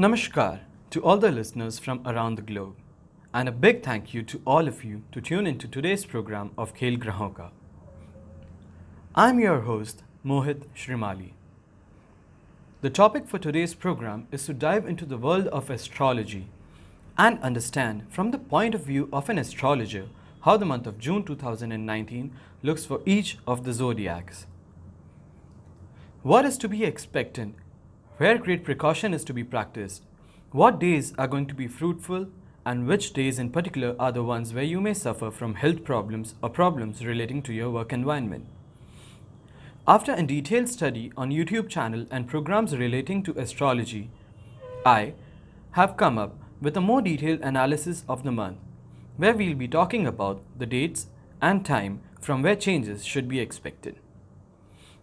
Namaskar to all the listeners from around the globe, and a big thank you to all of you to tune into today's program of Khel Grahon Ka. I'm your host Mohit Shrimali. The topic for today's program is to dive into the world of astrology and understand from the point of view of an astrologer how the month of June 2019 looks for each of the zodiacs. What is to be expected? Where great precaution is to be practiced? What days are going to be fruitful, and which days in particular are the ones where you may suffer from health problems or problems relating to your work environment? After a detailed study on YouTube channel and programs relating to astrology, I have come up with a more detailed analysis of the month, where we'll be talking about the dates and time from where changes should be expected.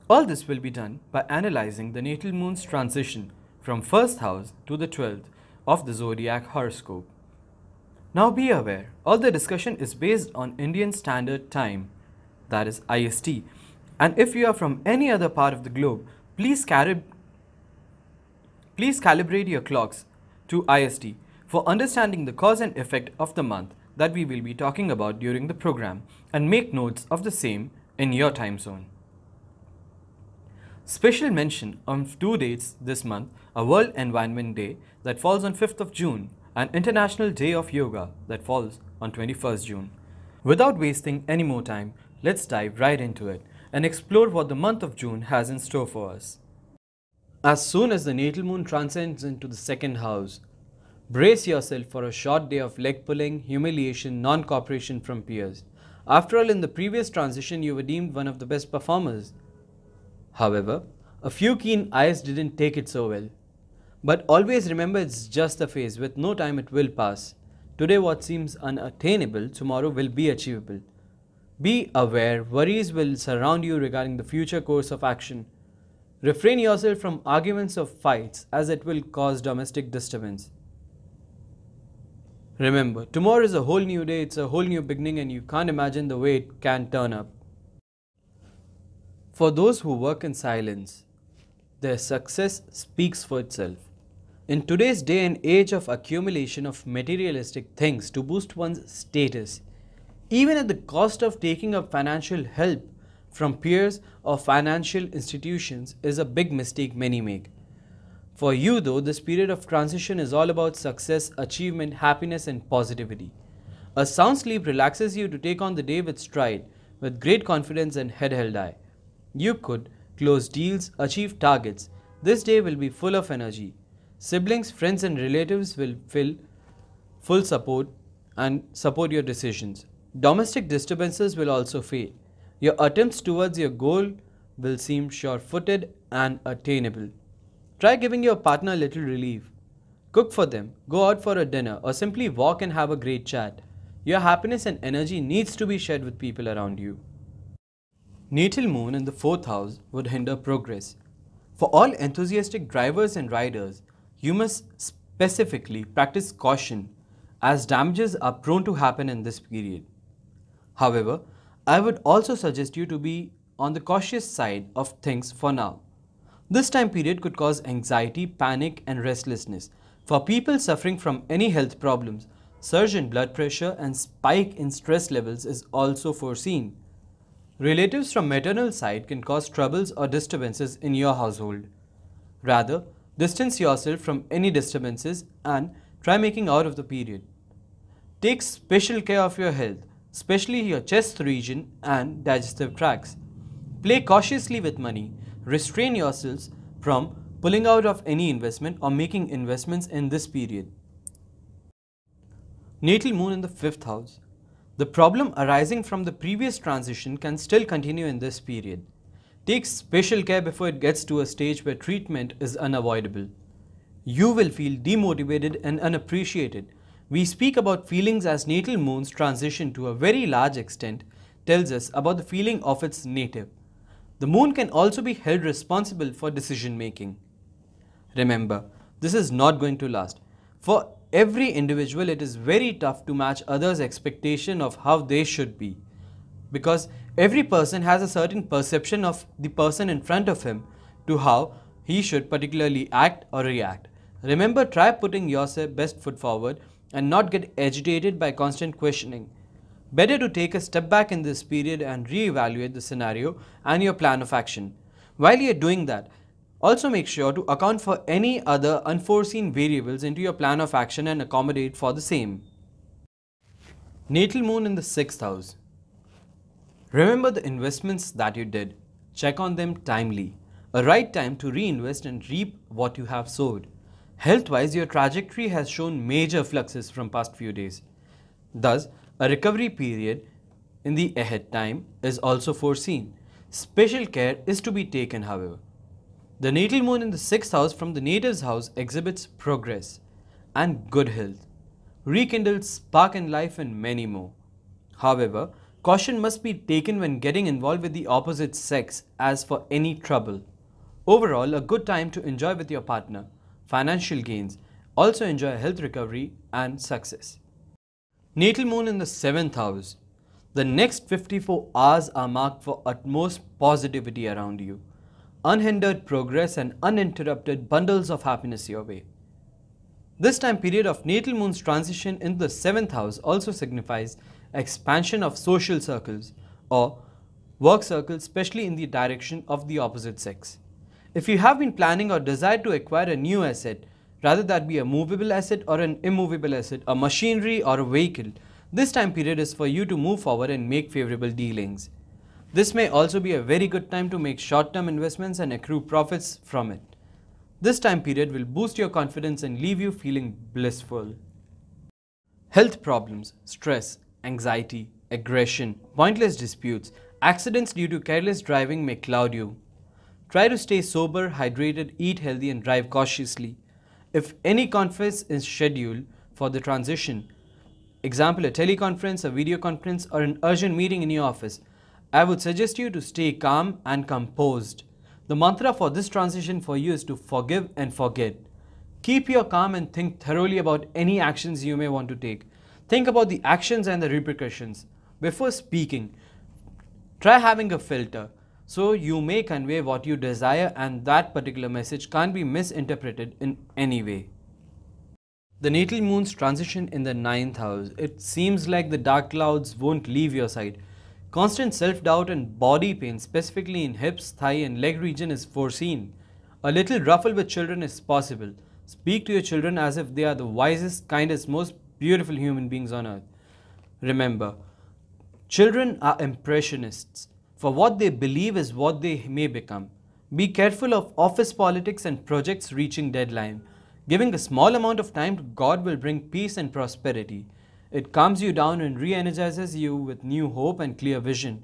All this will be done by analyzing the natal moon's transition from 1st house to the 12th of the zodiac horoscope. Now be aware, all the discussion is based on Indian Standard Time, that is IST, and if you are from any other part of the globe, please calibrate your clocks to IST for understanding the cause and effect of the month that we will be talking about during the program, and make notes of the same in your time zone. Special mention on two dates this month are World Environment Day that falls on 5th of June and International Day of Yoga that falls on 21st June. Without wasting any more time, let's dive right into it and explore what the month of June has in store for us. As soon as the natal moon transcends into the second house, brace yourself for a short day of leg pulling, humiliation, non-cooperation from peers. After all, in the previous transition, you were deemed one of the best performers. However, a few keen eyes didn't take it so well. But always remember, it's just a phase. With no time, it will pass. Today what seems unattainable, tomorrow will be achievable. Be aware, worries will surround you regarding the future course of action. Refrain yourself from arguments or fights, as it will cause domestic disturbance. Remember, tomorrow is a whole new day, it's a whole new beginning, and you can't imagine the way it can turn up. For those who work in silence, their success speaks for itself. In today's day and age of accumulation of materialistic things to boost one's status, even at the cost of taking up financial help from peers or financial institutions, is a big mistake many make. For you though, this period of transition is all about success, achievement, happiness and positivity. A sound sleep relaxes you to take on the day with stride, with great confidence and head held high. You could close deals, achieve targets. This day will be full of energy. Siblings, friends and relatives will feel full support and support your decisions. Domestic disturbances will also fade. Your attempts towards your goal will seem sure-footed and attainable. Try giving your partner a little relief. Cook for them, go out for a dinner, or simply walk and have a great chat. Your happiness and energy needs to be shared with people around you. Natal moon in the 4th house would hinder progress. For all enthusiastic drivers and riders, you must specifically practice caution, as damages are prone to happen in this period. However, I would also suggest you to be on the cautious side of things for now. This time period could cause anxiety, panic and restlessness. For people suffering from any health problems, surge in blood pressure and spike in stress levels is also foreseen. Relatives from maternal side can cause troubles or disturbances in your household. Rather, distance yourself from any disturbances and try making out of the period. Take special care of your health, especially your chest region and digestive tracts. Play cautiously with money. Restrain yourselves from pulling out of any investment or making investments in this period. Natal moon in the 5th house. The problem arising from the previous transition can still continue in this period. Take special care before it gets to a stage where treatment is unavoidable. You will feel demotivated and unappreciated. We speak about feelings, as natal moon's transition to a very large extent tells us about the feeling of its native. The moon can also be held responsible for decision making. Remember, this is not going to last. For every individual, it is very tough to match others' expectation of how they should be, because every person has a certain perception of the person in front of him to how he should particularly act or react. Remember, try putting yourself best foot forward and not get agitated by constant questioning. Better to take a step back in this period and reevaluate the scenario and your plan of action. While you're doing that, also make sure to account for any other unforeseen variables into your plan of action and accommodate for the same. Natal moon in the 6th house. Remember the investments that you did. Check on them timely. A right time to reinvest and reap what you have sowed. Health-wise, your trajectory has shown major fluxes from past few days. Thus, a recovery period in the ahead time is also foreseen. Special care is to be taken, however. The natal moon in the 6th house from the native's house exhibits progress and good health, rekindled spark in life and many more. However, caution must be taken when getting involved with the opposite sex as for any trouble. Overall, a good time to enjoy with your partner, financial gains, also enjoy health recovery and success. Natal moon in the 7th house. The next 54 hours are marked for utmost positivity around you. Unhindered progress and uninterrupted bundles of happiness your way. This time period of natal moon's transition in the 7th house also signifies expansion of social circles or work circles, especially in the direction of the opposite sex. If you have been planning or desire to acquire a new asset, rather that be a movable asset or an immovable asset, a machinery or a vehicle, this time period is for you to move forward and make favorable dealings. This may also be a very good time to make short-term investments and accrue profits from it. This time period will boost your confidence and leave you feeling blissful. Health problems, stress, anxiety, aggression, pointless disputes, accidents due to careless driving may cloud you. Try to stay sober, hydrated, eat healthy and drive cautiously. If any conference is scheduled for the transition, example a teleconference, a video conference or an urgent meeting in your office, I would suggest you to stay calm and composed. The mantra for this transition for you is to forgive and forget. Keep your calm and think thoroughly about any actions you may want to take. Think about the actions and the repercussions. Before speaking, try having a filter so you may convey what you desire and that particular message can't be misinterpreted in any way. The natal moon's transition in the 9th house. It seems like the dark clouds won't leave your side. Constant self-doubt and body pain, specifically in hips, thigh and leg region is foreseen. A little ruffle with children is possible. Speak to your children as if they are the wisest, kindest, most beautiful human beings on earth. Remember, children are impressionists. For what they believe is what they may become. Be careful of office politics and projects reaching deadline. Giving a small amount of time to God will bring peace and prosperity. It calms you down and re-energizes you with new hope and clear vision.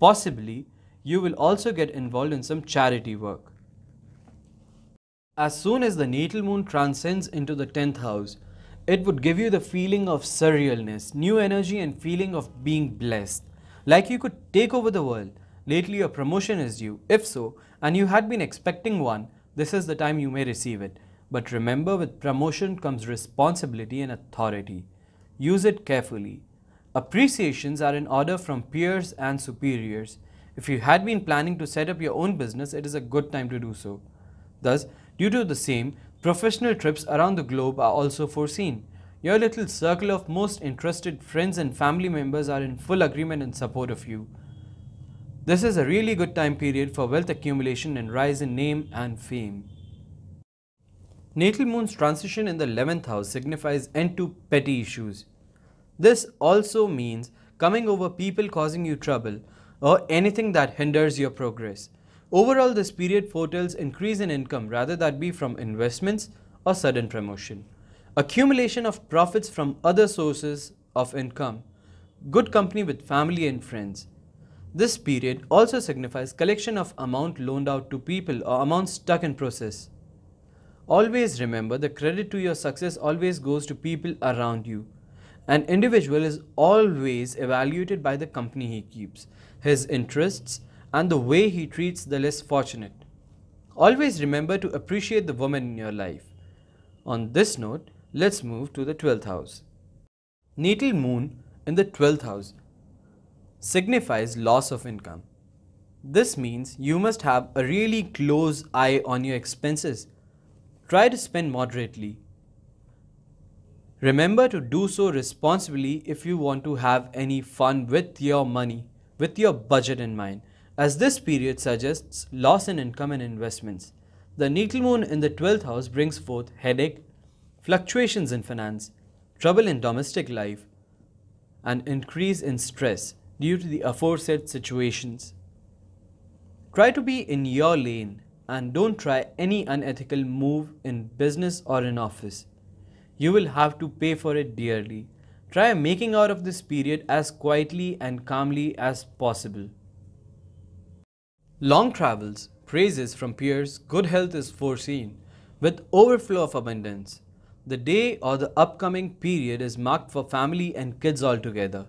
Possibly, you will also get involved in some charity work. As soon as the natal moon transcends into the 10th house, it would give you the feeling of surrealness, new energy and feeling of being blessed. Like you could take over the world. Lately, your promotion is due. If so, and you had been expecting one, this is the time you may receive it. But remember, with promotion comes responsibility and authority. Use it carefully. Appreciations are in order from peers and superiors. If you had been planning to set up your own business, it is a good time to do so. Thus, due to the same, professional trips around the globe are also foreseen. Your little circle of most interested friends and family members are in full agreement and support of you. This is a really good time period for wealth accumulation and rise in name and fame. Natal moon's transition in the 11th house signifies end to petty issues. This also means coming over people causing you trouble or anything that hinders your progress. Overall, this period foretells increase in income rather that be from investments or sudden promotion. Accumulation of profits from other sources of income. Good company with family and friends. This period also signifies collection of amount loaned out to people or amount stuck in process. Always remember, the credit to your success always goes to people around you. An individual is always evaluated by the company he keeps, his interests, and the way he treats the less fortunate. Always remember to appreciate the woman in your life. On this note, let's move to the 12th house. Natal moon in the 12th house signifies loss of income. This means you must have a really close eye on your expenses. Try to spend moderately. Remember to do so responsibly if you want to have any fun with your money, with your budget in mind, as this period suggests loss in income and investments. The needle moon in the 12th house brings forth headache, fluctuations in finance, trouble in domestic life, and increase in stress due to the aforesaid situations. Try to be in your lane and don't try any unethical move in business or in office. You will have to pay for it dearly. Try making out of this period as quietly and calmly as possible. Long travels, praises from peers, good health is foreseen with overflow of abundance. The day or the upcoming period is marked for family and kids altogether.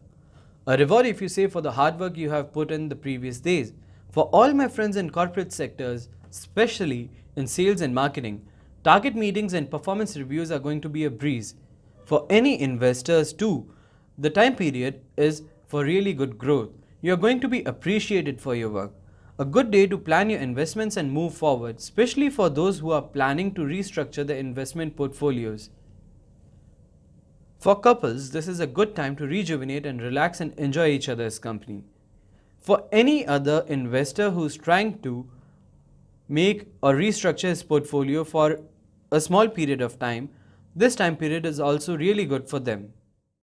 A reward if you save for the hard work you have put in the previous days. For all my friends in corporate sectors, especially in sales and marketing, target meetings and performance reviews are going to be a breeze. For any investors too, the time period is for really good growth. You are going to be appreciated for your work. A good day to plan your investments and move forward, especially for those who are planning to restructure their investment portfolios. For couples, this is a good time to rejuvenate and relax and enjoy each other's company. For any other investor who is trying to make or restructure his portfolio for a small period of time, this time period is also really good for them.